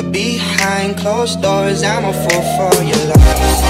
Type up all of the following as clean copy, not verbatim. But behind closed doors, I'm a fool for your love.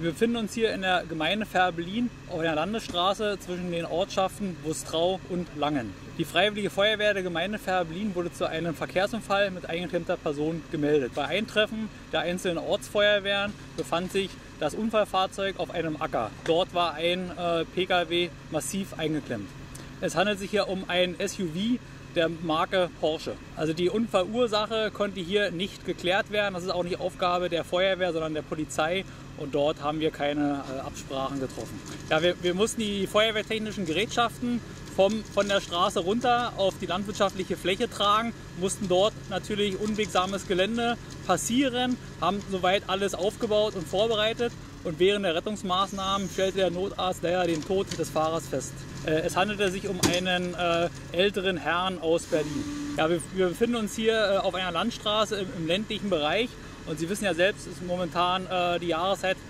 Wir befinden uns hier in der Gemeinde Fehrbellin auf einer Landesstraße zwischen den Ortschaften Wustrau und Langen. Die Freiwillige Feuerwehr der Gemeinde Fehrbellin wurde zu einem Verkehrsunfall mit eingeklemmter Person gemeldet. Bei Eintreffen der einzelnen Ortsfeuerwehren befand sich das Unfallfahrzeug auf einem Acker. Dort war ein Pkw massiv eingeklemmt. Es handelt sich hier um ein SUV der Marke Porsche. Also die Unfallursache konnte hier nicht geklärt werden. Das ist auch nicht Aufgabe der Feuerwehr, sondern der Polizei. Und dort haben wir keine Absprachen getroffen. Ja, wir mussten die feuerwehrtechnischen Gerätschaften von der Straße runter auf die landwirtschaftliche Fläche tragen, mussten dort natürlich unwegsames Gelände passieren, haben soweit alles aufgebaut und vorbereitet. Und während der Rettungsmaßnahmen stellte der Notarzt leider den Tod des Fahrers fest. Es handelte sich um einen älteren Herrn aus Berlin. Ja, wir befinden uns hier auf einer Landstraße im ländlichen Bereich. Und Sie wissen ja selbst, ist momentan die Jahreszeit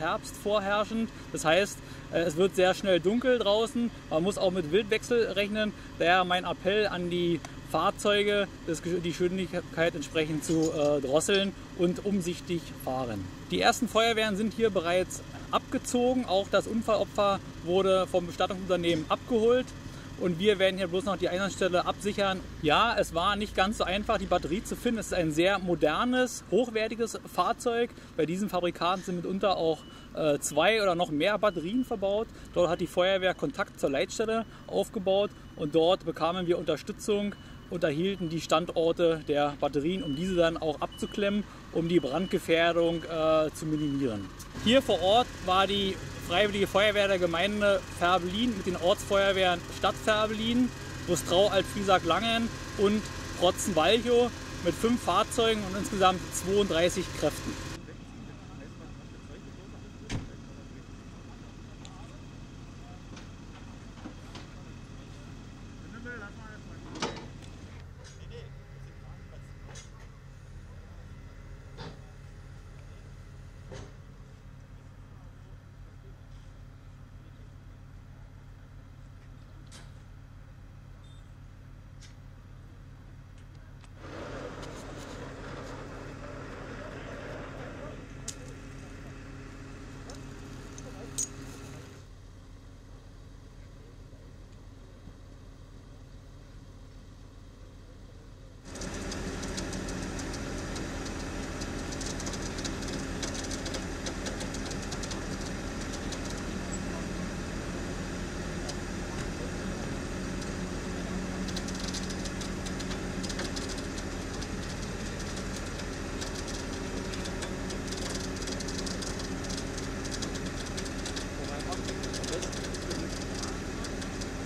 Herbst vorherrschend. Das heißt, es wird sehr schnell dunkel draußen. Man muss auch mit Wildwechsel rechnen. Daher mein Appell an die Fahrzeuge, die Geschwindigkeit entsprechend zu drosseln und umsichtig fahren. Die ersten Feuerwehren sind hier bereits abgezogen. Auch das Unfallopfer wurde vom Bestattungsunternehmen abgeholt. Und wir werden hier bloß noch die Einsatzstelle absichern. Ja, es war nicht ganz so einfach, die Batterie zu finden. Es ist ein sehr modernes, hochwertiges Fahrzeug. Bei diesem Fabrikanten sind mitunter auch zwei oder noch mehr Batterien verbaut. Dort hat die Feuerwehr Kontakt zur Leitstelle aufgebaut und dort bekamen wir Unterstützung und erhielten die Standorte der Batterien, um diese dann auch abzuklemmen, um die Brandgefährdung zu minimieren. Hier vor Ort war die Freiwillige Feuerwehr der Gemeinde Fehrbellin mit den Ortsfeuerwehren Stadt Fehrbellin, Wustrau, Altfriesack, Langen und Protzen-Walchow mit 5 Fahrzeugen und insgesamt 32 Kräften.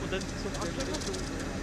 That's so much.